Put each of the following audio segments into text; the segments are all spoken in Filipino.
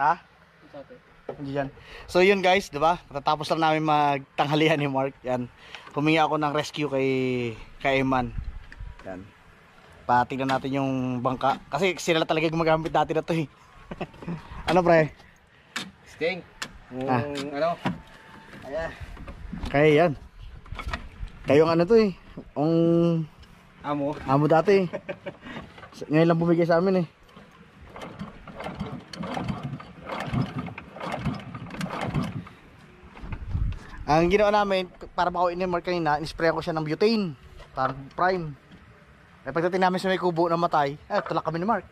Ha? Diyan. So yun guys, diba? Matatapos na namin magtanghalian ni Mark. Yan. Humingi ako ng rescue kay Emman. Yan. Patignan natin yung bangka. Kasi sila talaga gumagamit dati na to eh. Ano pre? Sting. Ah. Ano? Ayan. Kaya yan. Kayong ano to eh. Ang amo. Amo dati eh. Ngayon lang bumigay sa amin eh. Ang ginawa namin, para makauin ni Mark kanina, in-spray ko siya ng butane. Para prime. At pagdating namin sa may kubo na matay, tulak kami ni Mark.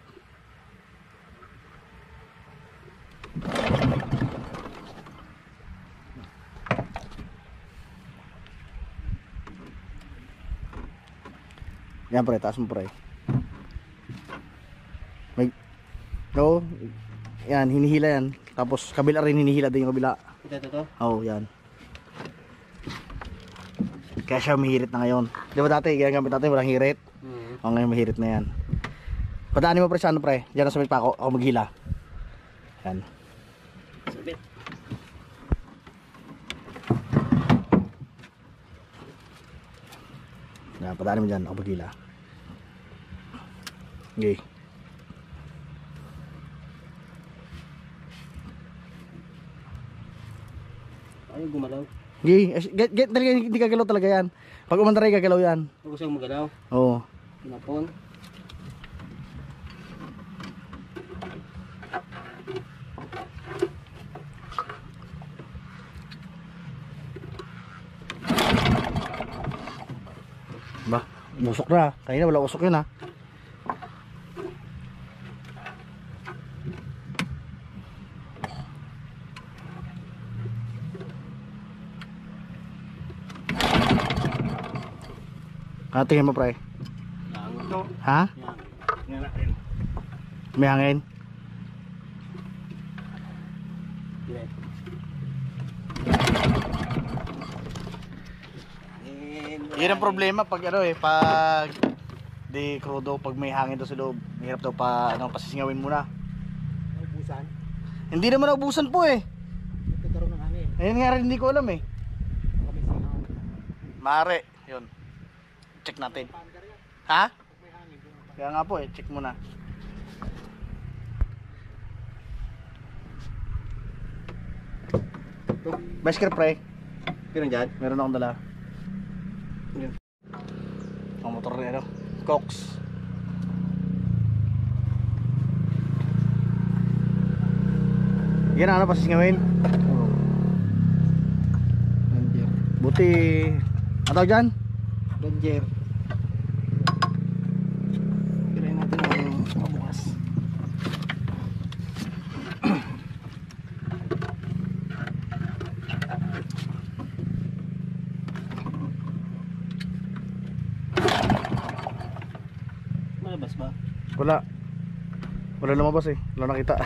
Yan pre, taas mo pre. May... No? Yan, hinihila yan. Tapos kabila rin, hinihila din yung kabila. Ito to? Oo, yan. Kaya siya mahirit na ngayon. Di ba dati, ginagamit natin walang hirit? Mm-hmm. O ngayon mahirit na yan. Padaanin mo pre sa ano pre. Diyan na sumit pa ako. Ako maghila. Yan. Sumit. Yan, padaanin mo dyan. Ako maghila. Okay. Ay, gumalaw. Gay, get talaga hindi gagalaw talaga yan. Pag umantaray gagalaw yan. Pag gusto mong magalaw? Oo. Pinapon. Ba, busok na. Kanina wala usok yun ha. Tingin mo pre? Ha? May hangin? Yan ang problema pag ano eh, pag di crudo, pag may hangin daw sa loob, mahirap daw pa, ano, pasisingawin muna. Naubusan? Hindi naman naubusan po eh. Nagkakaroon ng hangin. Ayun nga rin, hindi ko alam eh. Mare, yun. Check natin. Ha? Kaya nga po eh, check muna. Bicycle pre. Meron dyan? Meron akong dala. Yun. Ang motor niya, no? Cox. Yan ano, pasisingawin? Buti. Ang tawag dyan? Benjer. Malabas ba? Wala. Wala lumabas eh. Wala nakita.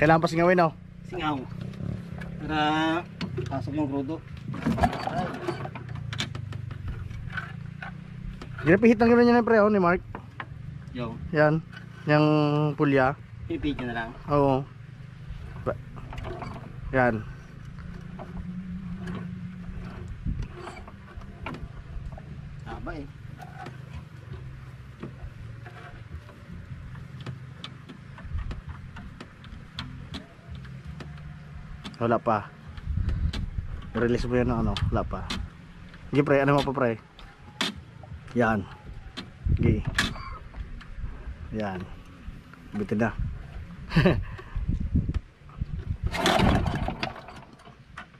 Kailangan pa singawin no? Singaw. Para pasok yung crudo. Ginapihit lang gano'n yan pre, oh, ni Mark. Yo. Yan. Yang pulya. Pipihit na lang. Oo. Yan. Taba eh. Wala pa. Release mo yan ng ano, wala pa. Hindi pre, ano mo pa pre? Yan. Hindi. Yan. Bitin na.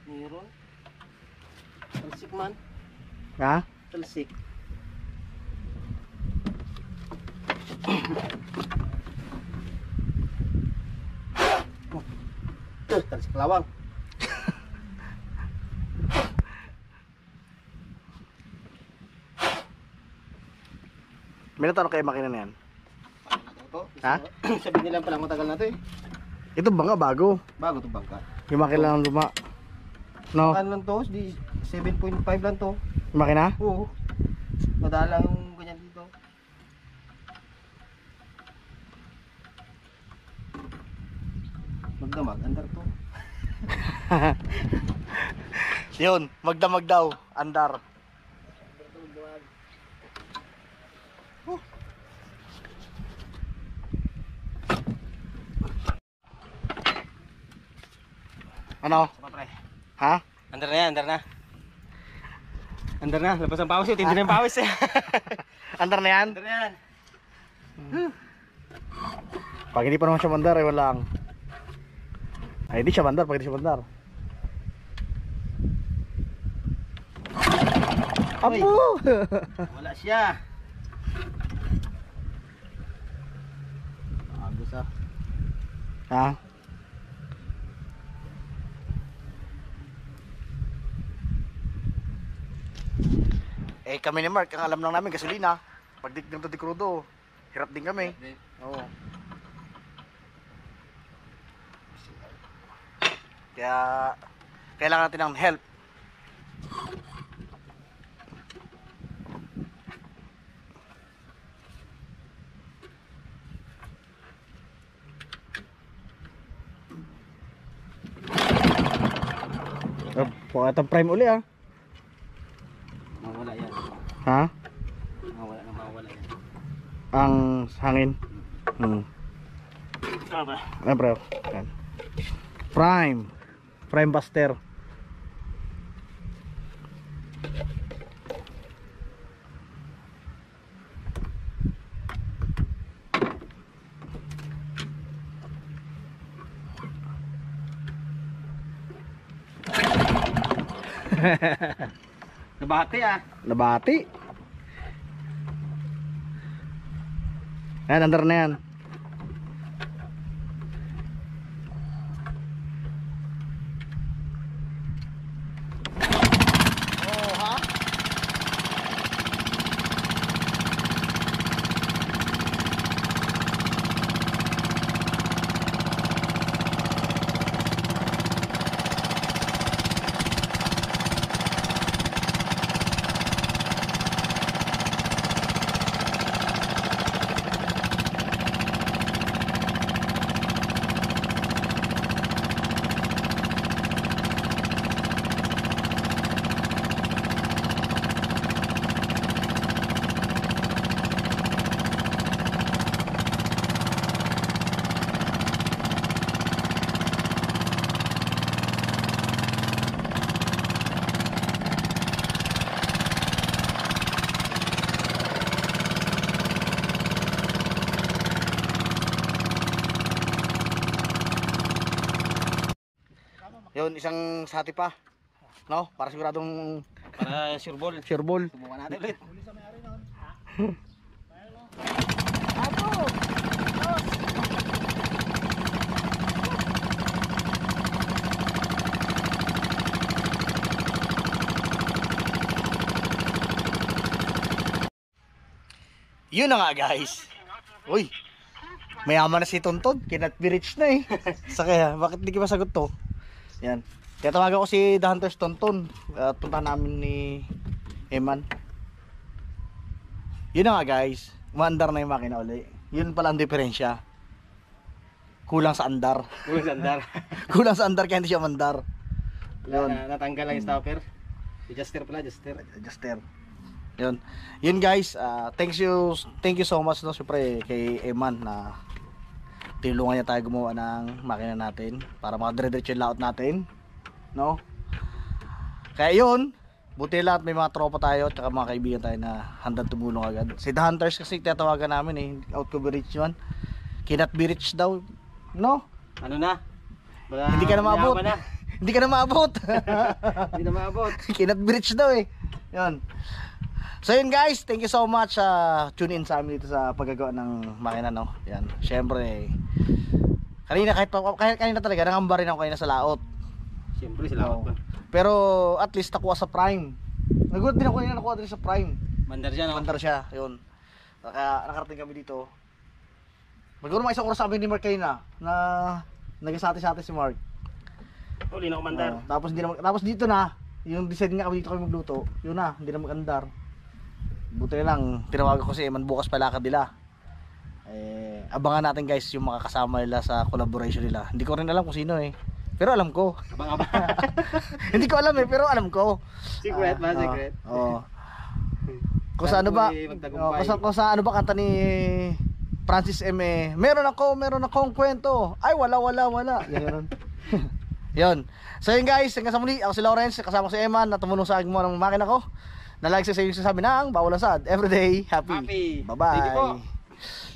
Meron? Talsik man. Ha? Talsik. Talsik lawang. May natanong kayo makina na yan? Ha? Sabi nila palang matagal na ito eh. Ito bangka bago? Bago ito bangka. Yung makina lang luma. No? Ano lang to? 7.5 lang to. Yung makina? Oo. Madalang ganyan dito. magdamag, andar to. Yun, magdamag daw, andar. Ano? Ha? Andar na yan, andar na. Andar na, labas ang pawis yun, hindi na yung pawis eh. Andar na yan? Andar na yan. Pag hindi pa naman siya bandar eh, walang. Ay, hindi siya bandar, pag hindi siya bandar. Apo! Wala siya. Agos ah. Ha? Eh kami ni Mark, ang alam lang namin gasolina. Pag dik ng Crudo, hirap din kami. Oo. Kaya kailangan natin ng help. Oh, ito prime uli ah. Mawala yan. Ha? Mawala na, mawala yan. Ang hangin. Tama. Ano bro? Prime. Prime buster. Nabati ah. Nabati. Ayan, andar na yan. Oh, ha? Yun, isang sati pa. No, para siguradong para sure ball. Sure ball. Subukan natin ulit. Uli sa may-ari noon. Apo. Yun na nga, guys. Uy. Mayaman na si Tuntod, cannot be rich na eh. Sa kaya, bakit di ka masagot to? Yan. Kaya tawagan ko si The Hunters Tonton. Puntahan namin ni Emman. Yun na nga guys. Umaandar na yung makina uli. Yun pala ang diferensya. Kulang sa andar. Kulang sa andar. Kulang sa andar kaya hindi siya mandar. Natanggal lang yung stopper. Adjuster pala, adjuster. Adjuster. Yun. Yun guys. Thank you so much no, siyempre kay Emman na tulungan niya tayo gumawa ng makina natin para makadiretso yung layout natin, no? Kaya yun, buti lahat may mga tropa tayo at mga kaibigan tayo na handang tumulong agad. Si The Hunters kasi tinatawagan namin eh, out to be rich yun, cannot be rich daw, no? Ano na? Hindi ka na maabot. Hindi ka na maabot. Hindi na maabot. Cannot be rich daw eh. Yun. So yun guys, thank you so much tune in sa amin dito sa paggagawa ng makina, no? Yan, syempre kanina, kahit kanina talaga, nangamba rin ako kanina sa laot. Syempre, sa laot pa. Pero at least nakuha sa prime. Nagulat din ako kanina, nakuha din sa prime. Bandar siya, no? Bandar siya, yun. Kaya nakarating kami dito. Magkaroon mga isang oras sabi ni Mark kanina na nagasati-sati si Mark. Uli na kumandar. Tapos dito na, yung design nga kami dito kami magluto, yun na, hindi na magandar. Buti lang, tinawagan ko si Emman bukas pala kabila. Abangan natin guys yung makakasama nila sa collaboration nila. Hindi ko rin alam kung sino eh. Pero alam ko. Abang-abang. Hindi ko alam eh, pero alam ko. Secret ba? Secret? Oo. Kung sa ano ba kanta ni Francis M. Eh, meron akong kwento. Ay, wala. Yan. Yon. So yun guys, hanggang sa muli, ako si Lawrence, kasama ko si Emman, natumunog sa akin mo ng makina ko. Na-like sa inyo sabi na ang bawal sad. Everyday happy. Bye-bye.